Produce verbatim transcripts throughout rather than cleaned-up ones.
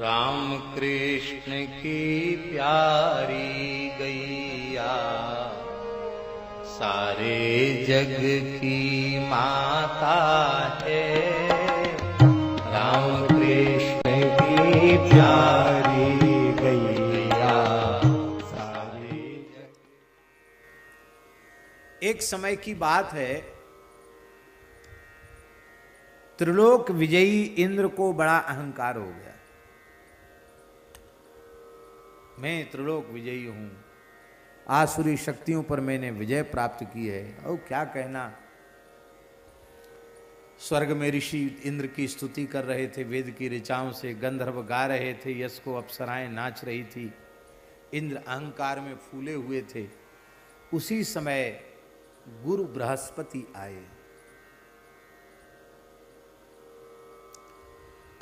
राम कृष्ण की प्यारी गईया सारे जग की माता है। राम कृष्ण की प्यारी गईया सारे जग। एक समय की बात है, त्रिलोक विजयी इंद्र को बड़ा अहंकार हो गया, मैं त्रिलोक विजयी हूं, आसुरी शक्तियों पर मैंने विजय प्राप्त की है। ओ क्या कहना, स्वर्ग में ऋषि इंद्र की स्तुति कर रहे थे, वेद की ऋचाओं से गंधर्व गा रहे थे, यश को अप्सराएं नाच रही थी, इंद्र अहंकार में फूले हुए थे। उसी समय गुरु बृहस्पति आए,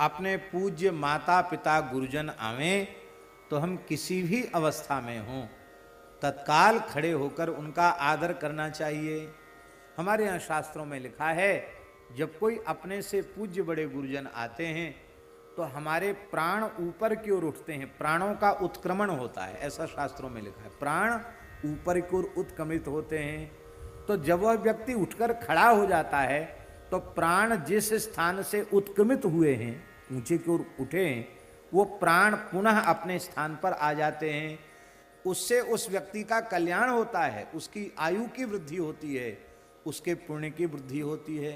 अपने पूज्य माता पिता गुरुजन आवें तो हम किसी भी अवस्था में हों तत्काल खड़े होकर उनका आदर करना चाहिए। हमारे यहाँ शास्त्रों में लिखा है, जब कोई अपने से पूज्य बड़े गुरुजन आते हैं तो हमारे प्राण ऊपर की ओर उठते हैं, प्राणों का उत्क्रमण होता है, ऐसा शास्त्रों में लिखा है, प्राण ऊपर की ओर उत्क्रमित होते हैं। तो जब वह व्यक्ति उठकर खड़ा हो जाता है तो प्राण जिस स्थान से उत्क्रमित हुए हैं, ऊंचे की ओर उठे हैं, वो प्राण पुनः अपने स्थान पर आ जाते हैं। उससे उस व्यक्ति का कल्याण होता है, उसकी आयु की वृद्धि होती है, उसके पुण्य की वृद्धि होती है।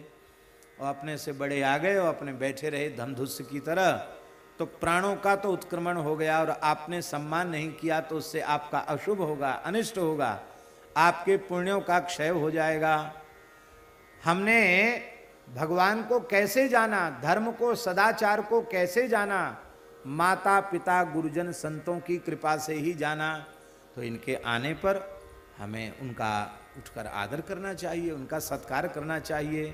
और अपने से बड़े आ गए और अपने बैठे रहे धमदुस की तरह, तो प्राणों का तो उत्क्रमण हो गया, और आपने सम्मान नहीं किया तो उससे आपका अशुभ होगा, अनिष्ट होगा, आपके पुण्यों का क्षय हो जाएगा। हमने भगवान को कैसे जाना, धर्म को, सदाचार को कैसे जाना? माता पिता गुरुजन संतों की कृपा से ही जाना। तो इनके आने पर हमें उनका उठकर आदर करना चाहिए, उनका सत्कार करना चाहिए।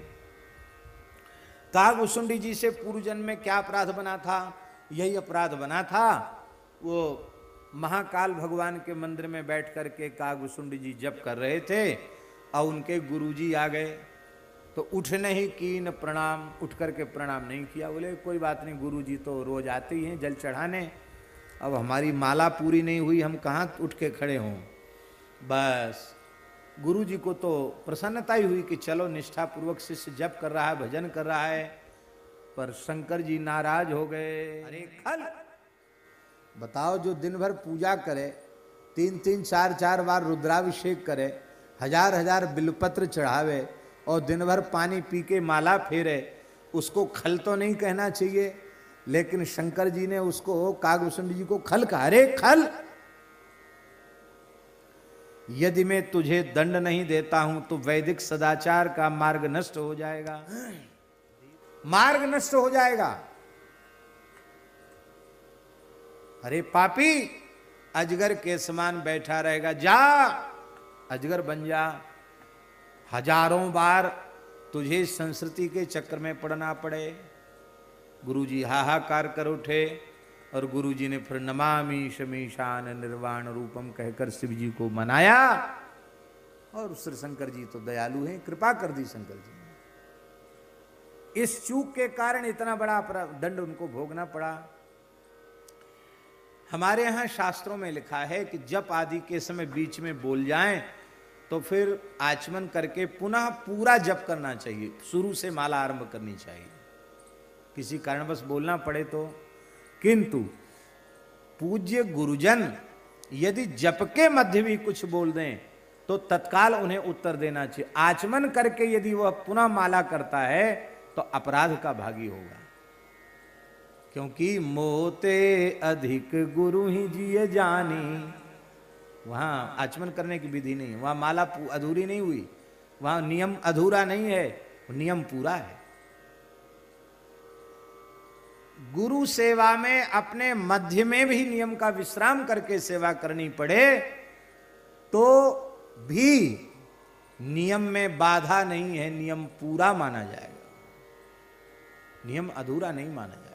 काकभुशुण्डि जी से पूर्व जन्म में क्या अपराध बना था? यही अपराध बना था, वो महाकाल भगवान के मंदिर में बैठ कर के काकभुशुण्डि जी जप कर रहे थे और उनके गुरुजी आ गए, तो उठने ही कीन प्रणाम, उठ करके प्रणाम नहीं किया। बोले कोई बात नहीं, गुरुजी तो रोज आते ही हैं जल चढ़ाने, अब हमारी माला पूरी नहीं हुई, हम कहाँ उठ के खड़े हों। बस गुरुजी को तो प्रसन्नता ही हुई कि चलो निष्ठापूर्वक शिष्य जप कर रहा है, भजन कर रहा है। पर शंकर जी नाराज हो गए, अरे खल बताओ, जो दिन भर पूजा करे, तीन तीन चार चार बार रुद्राभिषेक करे, हजार हजार बिल्वपत्र चढ़ावे और दिन भर पानी पी के माला फेरे, उसको खल तो नहीं कहना चाहिए। लेकिन शंकर जी ने उसको, काकभुशुण्डि जी को खल कहा। अरे खल, यदि मैं तुझे दंड नहीं देता हूं तो वैदिक सदाचार का मार्ग नष्ट हो जाएगा, मार्ग नष्ट हो जाएगा। अरे पापी, अजगर के समान बैठा रहेगा, जा अजगर बन जा, हजारों बार तुझे संस्कृति के चक्कर में पड़ना पड़े। गुरुजी हाहाकार कर उठे और गुरुजी ने फिर नमामि शमीशान निर्वाण रूपम कहकर शिव जी को मनाया। और श्री शंकर जी तो दयालु हैं, कृपा कर दी शंकर जी ने। इस चूक के कारण इतना बड़ा दंड उनको भोगना पड़ा। हमारे यहाँ शास्त्रों में लिखा है कि जप आदि के समय बीच में बोल जाएं तो फिर आचमन करके पुनः पूरा जप करना चाहिए, शुरू से माला आरंभ करनी चाहिए। किसी कारणवश बोलना पड़े तो, किंतु पूज्य गुरुजन यदि जप के मध्य भी कुछ बोल दें तो तत्काल उन्हें उत्तर देना चाहिए। आचमन करके यदि वह पुनः माला करता है तो अपराध का भागी होगा, क्योंकि मोते अधिक गुरु ही जिए जानी। वहाँ आचमन करने की विधि नहीं है, वहाँ माला अधूरी नहीं हुई, वहाँ नियम अधूरा नहीं है, नियम पूरा है। गुरु सेवा में अपने मध्य में भी नियम का विश्राम करके सेवा करनी पड़े तो भी नियम में बाधा नहीं है, नियम पूरा माना जाएगा, नियम अधूरा नहीं माना जाएगा।